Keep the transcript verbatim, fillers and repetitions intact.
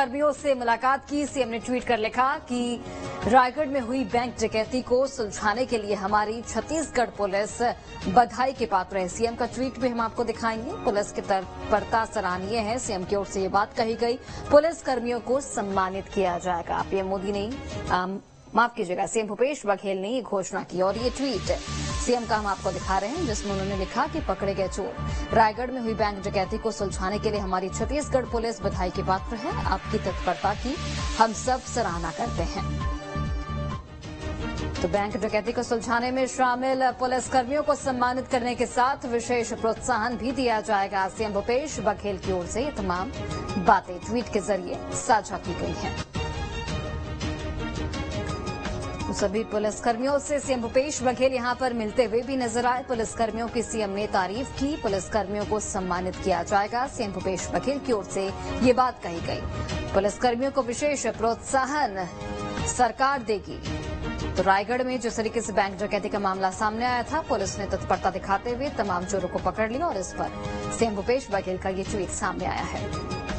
कर्मियों से मुलाकात की। सीएम ने ट्वीट कर लिखा कि रायगढ़ में हुई बैंक डकैती को सुलझाने के लिए हमारी छत्तीसगढ़ पुलिस बधाई के पात्र है। सीएम का ट्वीट भी हम आपको दिखाएंगे। पुलिस की तत्परता सराहनीय है। सीएम की ओर से ये बात कही गई। पुलिस कर्मियों को सम्मानित किया जाएगा। पीएम मोदी ने माफ कीजिएगा सीएम भूपेश बघेल ने ये घोषणा की। और ये ट्वीट सीएम का हम आपको दिखा रहे हैं, जिसमें उन्होंने लिखा कि पकड़े गए चोर। रायगढ़ में हुई बैंक डकैती को सुलझाने के लिए हमारी छत्तीसगढ़ पुलिस बधाई के पात्र है। आपकी तत्परता की हम सब सराहना करते हैं। तो बैंक डकैती को सुलझाने में शामिल पुलिसकर्मियों को सम्मानित करने के साथ विशेष प्रोत्साहन भी दिया जाएगा। सीएम भूपेश बघेल की ओर से ये तमाम बातें ट्वीट के जरिए साझा की गई हैं। सभी पुलिसकर्मियों से सीएम भूपेश बघेल यहां पर मिलते हुए भी नजर आए। पुलिसकर्मियों की सीएम ने तारीफ की। पुलिसकर्मियों को सम्मानित किया जाएगा, सीएम भूपेश बघेल की ओर से ये बात कही गई। पुलिसकर्मियों को विशेष प्रोत्साहन सरकार देगी। तो रायगढ़ में जिस तरीके से बैंक डकैती का मामला सामने आया था, पुलिस ने तत्परता दिखाते हुए तमाम चोरों को पकड़ लिया और इस पर सीएम भूपेश बघेल का ये ट्वीट सामने आया है।